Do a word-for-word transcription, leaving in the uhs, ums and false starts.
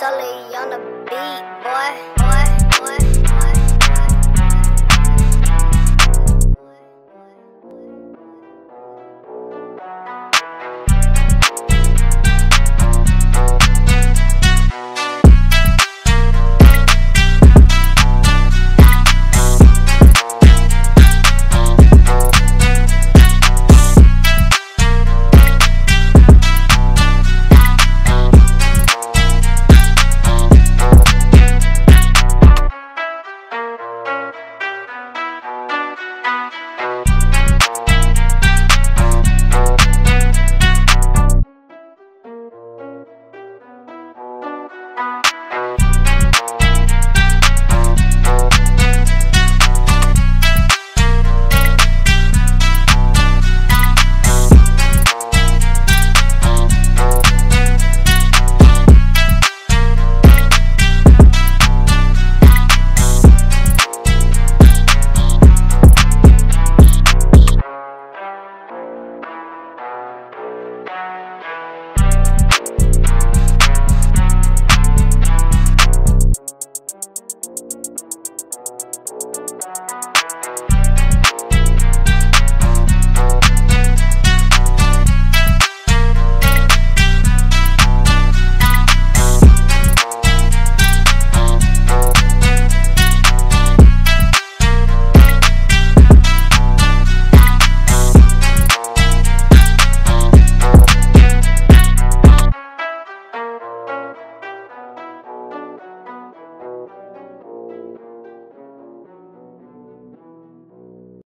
Sully on the beat, boy.